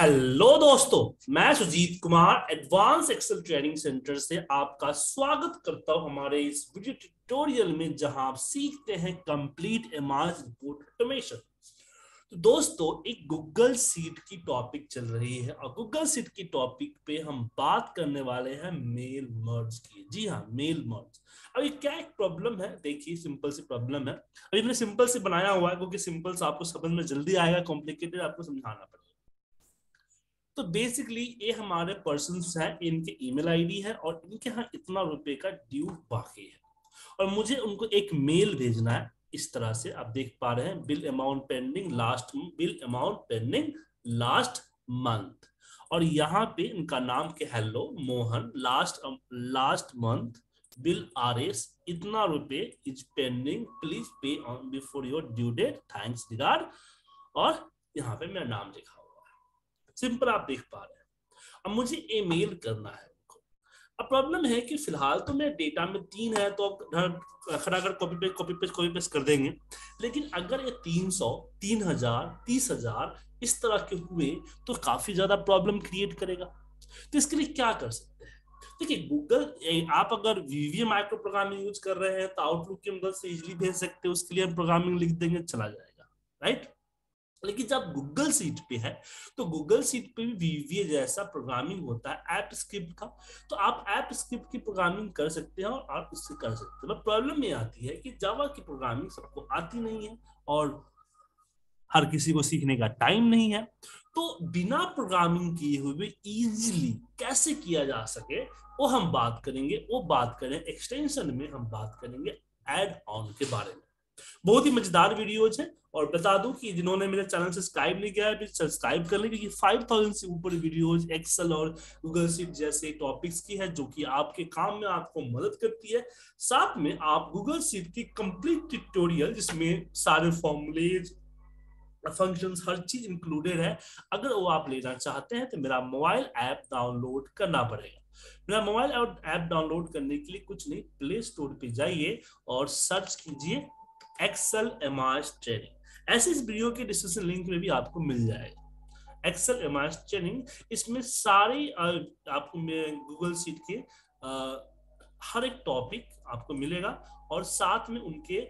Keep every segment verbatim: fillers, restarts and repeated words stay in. Hello दोस्तों, मैं Sujeet Kumar advance Excel training centre से आपका स्वागत करता हूं हमारे इस वीडियो ट्यूटोरियल में, जहां आप सीखते हैं कंप्लीट एमआर रिपोर्ट ऑटोमेशन। तो दोस्तों, एक गूगल शीट की टॉपिक चल रही है और गूगल शीट की टॉपिक पे हम बात करने वाले हैं मेल मर्ज की। जी हाँ, मेल मर्ज। अब ये क्या एक प्रॉब्लम है, देखिए सिंपल सी प्रॉब्लम है। अभी मैंने सिंपल से बनाया हुआ है क्योंकि सिंपल से आपको समझ में जल्दी आएगा, कॉम्प्लिकेटेड आपको समझाना पड़ेगा। तो बेसिकली ये हमारे पर्सन्स हैं, इनके ईमेल आईडी है और इनके यहाँ इतना रुपए का ड्यू बाकी है और मुझे उनको एक मेल भेजना है। इस तरह से आप देख पा रहे हैं, bill amount pending last bill amount pending last month, और यहाँ पे इनका नाम के hello Mohan last last month bill R S इतना रुपए is pending, please pay on before your due date, thanks regard, और यहाँ पे मेरा नाम लिखा। सिंपल आप देख पा रहे हैं। अब मुझे ईमेल करना है उनको। अब प्रॉब्लम है कि फिलहाल तो मेरा डेटा में तीन है तो खड़ाखड़ copy paste copy paste copy paste कर देंगे, लेकिन अगर ये तीन सौ तीन हजार तीस हजार इस तरह के हुए तो काफी ज्यादा प्रॉब्लम क्रिएट करेगा। तो इसके लिए क्या कर सकते हैं, देखिए गूगल आप अगर वीबीए माइक्रो प्रोग्रामिंग यूज कर रहे हैं तो आउटलुक की मदद से इजिली भेज सकते हैं, उसके लिए हम प्रोग्रामिंग लिख देंगे, चला जाएगा, राइट। लेकिन जब गूगल शीट पे है तो गूगल शीट पे भी वीबीए जैसा प्रोग्रामिंग होता है ऐप स्क्रिप्ट का, तो आप ऐप स्क्रिप्ट की प्रोग्रामिंग कर सकते हैं और आप उससे कर सकते हैं। प्रॉब्लम ये आती है कि जावा की प्रोग्रामिंग सबको आती नहीं है और हर किसी को सीखने का टाइम नहीं है, तो बिना प्रोग्रामिंग किए हुए इजीली कैसे किया जा सके वो हम बात करेंगे। वो बात करें एक्सटेंशन में, हम बात करेंगे एड ऑन के बारे में। बहुत ही मजेदार वीडियोज है और बता दूं कि जिन्होंने मेरे चैनल सब्सक्राइब नहीं किया है प्लीज सब्सक्राइब कर लें, क्योंकि पाँच हज़ार से ऊपर वीडियोज एक्सेल और गूगल शीट जैसे टॉपिक्स की है जो कि आपके काम में आपको मदद करती है। साथ में आप गूगल शीट की कंप्लीट ट्यूटोरियल जिसमें सारे फॉर्मूलेज फंक्शंस हर चीज इंक्लूडेड है, अगर वो आप लेना चाहते हैं तो मेरा मोबाइल ऐप डाउनलोड करना पड़ेगा। मेरा मोबाइल ऐप डाउनलोड करने के लिए कुछ नहीं, प्ले स्टोर पे जाइए और सर्च कीजिए एक्सेल एमआर ट्रेनिंग। ऐसे इस वीडियो के डिस्क्रिप्शन लिंक में भी आपको मिल जाएगा एक्सेल एमआर ट्रेनिंग। इसमें सारे आपको गूगल शीट के हर एक टॉपिक आपको मिलेगा और साथ में उनके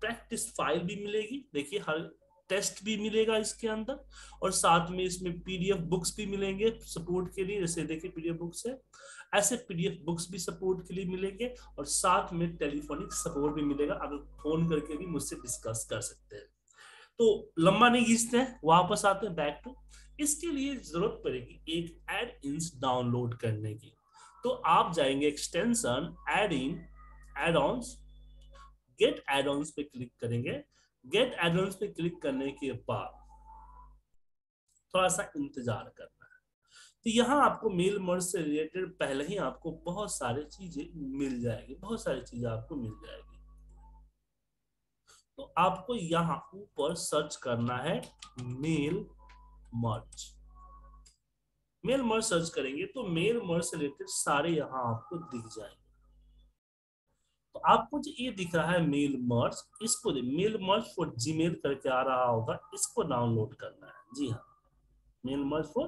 प्रैक्टिस फाइल भी मिलेगी। देखिए हर टेस्ट भी मिलेगा इसके अंदर और साथ में इसमें पीडीएफ बुक्स भी मिलेंगे सपोर्ट के लिए। जैसे देखिए पीडीएफ बुक्स है, ऐसे पीडीएफ बुक्स भी सपोर्ट के लिए मिलेंगे और साथ में टेलीफोनिक सपोर्ट भी मिलेगा, आप फोन करके भी मुझसे डिस्कस कर सकते हैं। तो लंबा नहीं खींचते हैं, वापस आते हैं बैक टू। इसके लिए जरूरत पड़ेगी एक एड इन्स डाउनलोड करने की, तो आप जाएंगे extension add in add ons get add ons पे क्लिक करेंगे। गेट एड ऑन्स पे क्लिक करने के बाद थोड़ा सा इंतजार करना, तो यहाँ आपको मेल मर्ज से रिलेटेड पहले ही आपको बहुत सारे चीजें मिल जाएगी, बहुत सारी चीजें आपको मिल जाएगी। तो आपको यहाँ ऊपर सर्च करना है mail merge. Mail merge search करेंगे तो मेल मर्ज से रिलेटेड सारे यहाँ आपको दिख जाएंगे। तो आपको जो ये दिख रहा है मेल मर्ज, इसको मेल मर्ज फॉर जीमेल करके आ रहा होगा, इसको डाउनलोड करना है। जी हाँ, मेल मर्ज फॉर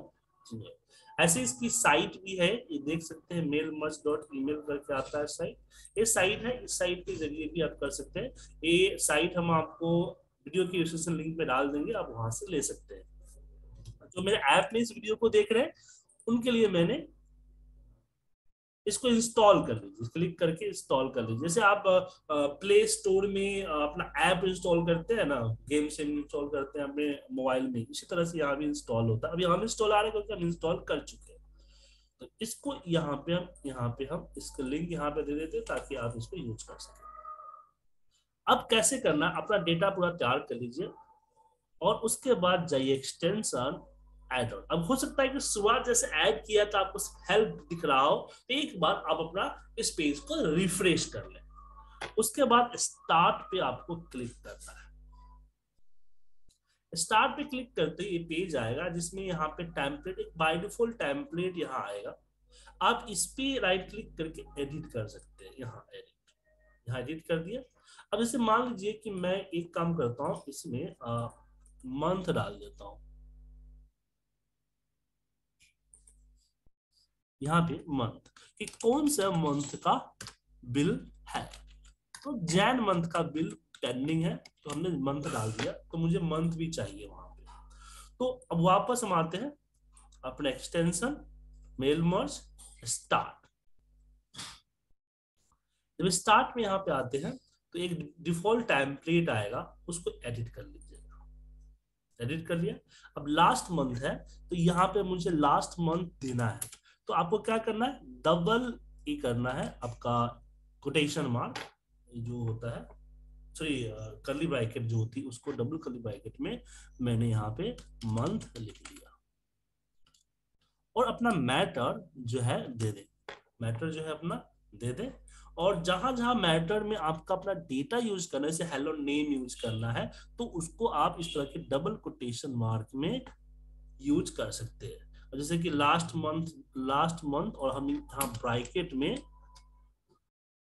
जीमेल। ऐसे इसकी साइट भी है, ये देख सकते हैं मेल मर्ज डॉट ईमेल करके आता है साइट। ये साइट है, इस साइट के जरिए भी आप कर सकते हैं। ये साइट हम आपको वीडियो की डिस्क्रिप्शन लिंक पे डाल देंगे, आप वहां से ले सकते हैं। जो मेरे ऐप में इस वीडियो को देख रहे हैं उनके लिए मैंने इसको इंस्टॉल कर लीजिए, क्लिक करके इंस्टॉल कर लीजिए। जैसे आप प्ले स्टोर में अपना ऐप इंस्टॉल करते हैं ना, गेम से इंस्टॉल करते हैं अपने मोबाइल में, इसी तरह से यहाँ भी इंस्टॉल होता है। अभी हम इंस्टॉल आ रहे हैं क्योंकि हम इंस्टॉल कर चुके हैं। तो इसको यहाँ पे हम यहाँ पे हम इसका लिंक यहाँ पे दे देते हैं ताकि आप इसको यूज कर सकें। अब कैसे करना, अपना डेटा पूरा तैयार कर लीजिए और उसके बाद जाइए एक्सटेंशन ऐड ऑन। अब हो सकता है कि सुबह जैसे ऐड किया तो आपको हेल्प दिख रहा हो, एक बार आप अपना इस पेज को रिफ्रेश कर लें। उसके बाद स्टार्ट पे आपको क्लिक करना है। स्टार्ट पे क्लिक करते ही ये पेज आएगा जिसमें यहाँ पे टेम्पलेट, एक बाय डिफॉल्ट टेम्पलेट यहाँ आएगा। आप इस पे राइट क्लिक करके एडिट कर सकते हैं। यहाँ एडिट, यहाँ एडिट कर दिया। अब जैसे मान लीजिए कि मैं एक काम करता हूँ, इसमें मंथ डाल देता हूँ, यहाँ पे मंथ कि कौन सा मंथ का बिल है। तो जैन मंथ का बिल पेंडिंग है तो हमने मंथ डाल दिया, तो मुझे मंथ भी चाहिए वहां पे। तो अब वापस हम आते हैं अपने एक्सटेंशन मेल मर्ज स्टार्ट। जब स्टार्ट में यहाँ पे आते हैं तो एक डिफॉल्ट टेम्पलेट आएगा, उसको एडिट कर लीजिएगा। एडिट कर लिया। अब लास्ट मंथ है तो यहाँ पे मुझे लास्ट मंथ देना है, तो आपको क्या करना है, डबल ई करना है आपका कोटेशन मार्क जो होता है, सॉरी कर्ली ब्रैकेट जो होती है उसको डबल कर्ली ब्रैकेट में मैंने यहाँ पे मंथ लिख लिया और अपना मैटर जो है दे दे मैटर जो है अपना दे दे। और जहां जहां मैटर में आपका अपना डेटा यूज करना है, जैसे हेलो नेम यूज करना है, तो उसको आप इस तरह के डबल कोटेशन मार्क में यूज कर सकते हैं। जैसे कि लास्ट मंथ लास्ट मंथ और हम यहाँ ब्रैकेट में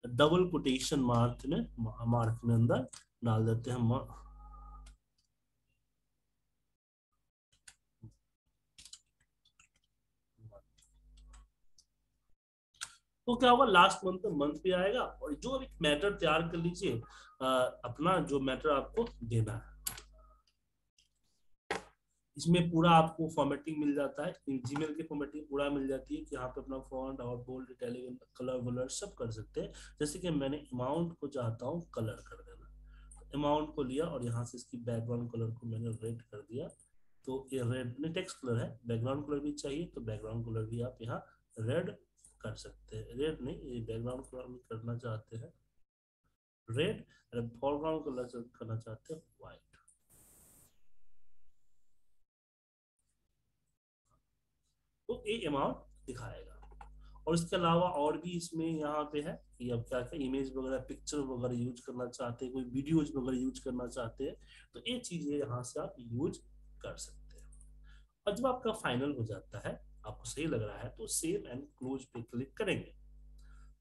डबल कोटेशन मार्क में मार्क में अंदर डाल देते हैं तो क्या होगा, लास्ट मंथ में मंथ भी आएगा। और जो अब एक मैटर तैयार कर लीजिए अपना, जो मैटर आपको देना है, इसमें पूरा आपको फॉर्मेटिंग मिल जाता है, जीमेल के फॉर्मेटिंग पूरा मिल जाती है कि यहाँ पे अपना फॉन्ट और बोल्ड इटैलिक कलर वलर सब कर सकते हैं। जैसे कि मैंने अमाउंट को चाहता हूँ कलर कर देना, अमाउंट को लिया और यहाँ से इसकी बैकग्राउंड कलर को मैंने रेड कर दिया, तो ये रेड टेक्स्ट कलर है, बैकग्राउंड कलर भी चाहिए तो बैकग्राउंड कलर भी आप यहाँ रेड कर सकते हैं। रेड नहीं, ये बैकग्राउंड कलर में करना चाहते हैं रेड, और फोरग्राउंड कलर करना चाहते हैं व्हाइट। तो ये अमाउंट दिखाएगा। और इसके अलावा और भी इसमें यहाँ पे है कि अब क्या क्या इमेज वगैरह पिक्चर वगैरह यूज करना चाहते हैं, कोई वीडियोज वगैरह यूज करना चाहते हैं, तो ये चीजें यहाँ से आप यूज कर सकते हैं। और जब आपका फाइनल हो जाता है, आपको सही लग रहा है तो सेव एंड क्लोज पे क्लिक करेंगे।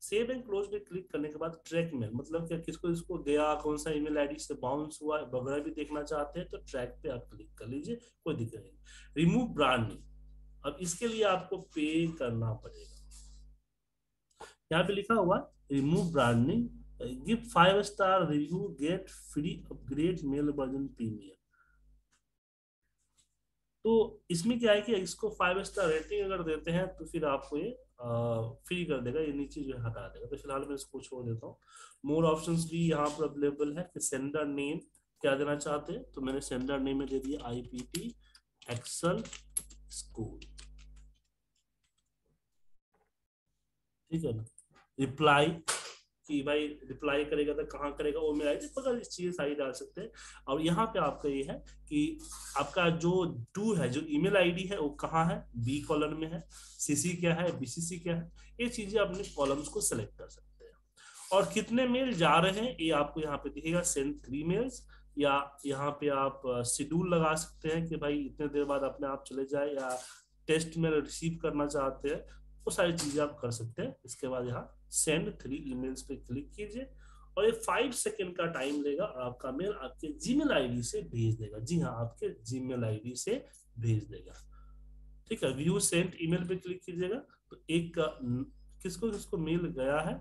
सेव एंड क्लोज पे क्लिक करने के बाद ट्रैक मेल, मतलब क्या किसको इसको गया, कौन सा ईमेल आईडी से बाउंस हुआ वगैरह भी देखना चाहते हैं तो ट्रैक पे आप क्लिक कर लीजिए, कोई दिक्कत नहीं। रिमूव ब्रांड नेम, अब इसके लिए आपको पे करना पड़ेगा। यहाँ पे लिखा हुआ remove brand name, give five star review, get free upgrade mail version premium. तो इसमें क्या है कि इसको फाइव स्टार रेटिंग अगर देते हैं तो फिर आपको ये फ्री कर देगा, ये नीचे जो हटा देगा। तो फिलहाल मैं इसको छोड़ देता हूँ। मोर ऑप्शंस भी यहाँ पर अवेलेबल है कि सेंडर नेम क्या देना चाहते हैं, तो मैंने सेंडर नेम में दे दिया आईपीटी एक्सेल स्कूल, ठीक है ना। रिप्लाई कि भाई रिप्लाई करेगा तो कहाँ करेगा, वो मेरा पता चीज़ सारी डाल सकते हैं। और यहाँ पे आपका ये है कि आपका जो टू है, जो ईमेल आईडी है वो कहाँ है, बी कॉलम में है, सीसी क्या है, बीसीसी क्या है, ये चीज़ें अपने कॉलम्स को सेलेक्ट कर सकते हैं। और कितने मेल जा रहे हैं ये आपको यहाँ पे दिखेगा, सेंड थ्री मेल्स, या यहाँ पे आप शेड्यूल लगा सकते हैं कि भाई इतने देर बाद अपने आप चले जाए, या टेस्ट मेल रिसीव करना चाहते हैं, वो सारी चीज़ें आप कर सकते हैं। इसके बाद यहाँ सेंड थ्री ईमेल्स पे क्लिक कीजिए और ये फाइव सेकेंड का टाइम लेगा और आपका मेल आपके जीमेल आईडी से भेज देगा। जी हाँ, आपके जीमेल आईडी से भेज देगा, ठीक है। व्यू सेंट ईमेल पे क्लिक कीजिएगा तो एक किसको किसको मेल गया है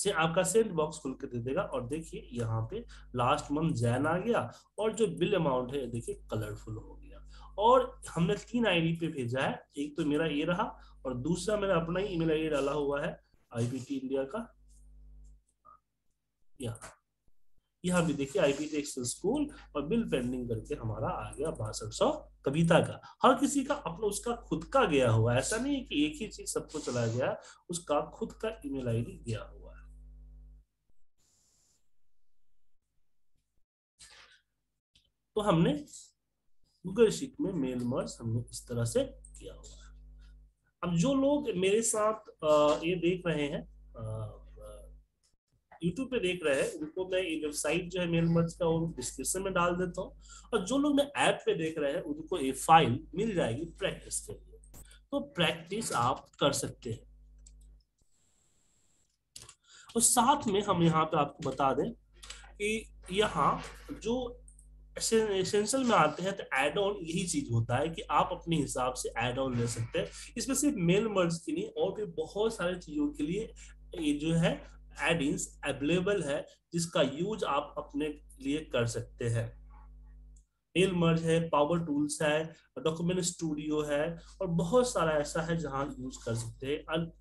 से आपका सेंट बॉक्स खुल के दे देगा। और देखिए यहाँ पे लास्ट मंथ जैन आ गया और जो बिल अमाउंट है देखिए कलरफुल हो गया। और हमने तीन आईडी पे भेजा है, एक तो मेरा ये रहा और दूसरा मैंने अपना ही ईमेल आईडी डाला हुआ है आईपीटी इंडिया का, यहाँ यहाँ भी देखिए आईपीटी एक्सेल स्कूल, और बिल पेंडिंग करके हमारा आ गया बासठ सौ कविता का। हर किसी का अपना उसका खुद का गया हुआ है, ऐसा नहीं है कि एक ही चीज सबको चला गया, उसका खुद का ईमेल आईडी गया हुआ है। तो हमने गूगल शीट में मेल मर्ज हमने इस तरह से किया हुआ है। अब जो लोग मेरे साथ ये देख रहे हैं यूट्यूब पे देख रहे हैं, उनको मैं ये वेबसाइट जो है मेल मर्ज का वो डिस्क्रिप्शन में डाल देता हूँ। और जो लोग मैं ऐप पे देख रहे हैं उनको ये फाइल मिल जाएगी प्रैक्टिस के लिए, तो प्रैक्टिस आप कर सकते हैं। और साथ में हम यहाँ पे आपको बता दें कि यहाँ जो एसेंशियल में आते हैं तो ऐड ऑन यही चीज होता है कि आप अपने हिसाब से ऐड ऑन ले सकते हैं। इसमें सिर्फ मेल मर्ज के लिए और भी बहुत सारे चीजों के लिए ये जो है ऐड इन्स अवेलेबल है, जिसका यूज आप अपने लिए कर सकते हैं। मेल मर्ज है, पावर टूल्स है, डॉक्यूमेंट स्टूडियो है और बहुत सारा ऐसा है जहां यूज कर सकते हैं,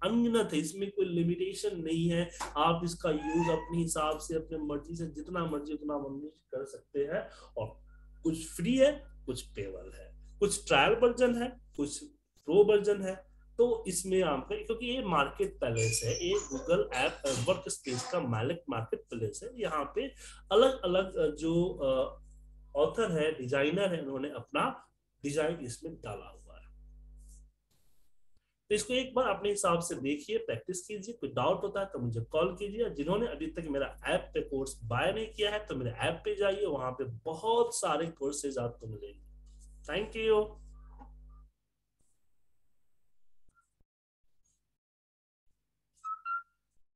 अनगिनत है, इसमें कोई लिमिटेशन नहीं है। आप इसका यूज अपने हिसाब से, अपने मर्जी से जितना मर्जी उतना मर्जी कर सकते हैं। और कुछ फ्री है, कुछ पेबल है, कुछ ट्रायल वर्जन है, कुछ प्रो वर्जन है। तो इसमें आपको, क्योंकि ये मार्केट प्लेस है, ये गूगल ऐप वर्क स्पेस का मालिक मार्केट प्लेस है, यहाँ पे अलग अलग जो ऑथर है, डिजाइनर है, उन्होंने अपना डिजाइन इसमें डाला हुआ है। तो इसको एक बार अपने हिसाब से देखिए, प्रैक्टिस कीजिए, कोई डाउट होता है तो मुझे कॉल कीजिए। जिन्होंने अभी तक मेरा ऐप पे कोर्स बाय नहीं किया है तो मेरे ऐप पे जाइए, वहां पे बहुत सारे कोर्सेज आपको मिलेंगे। Thank you.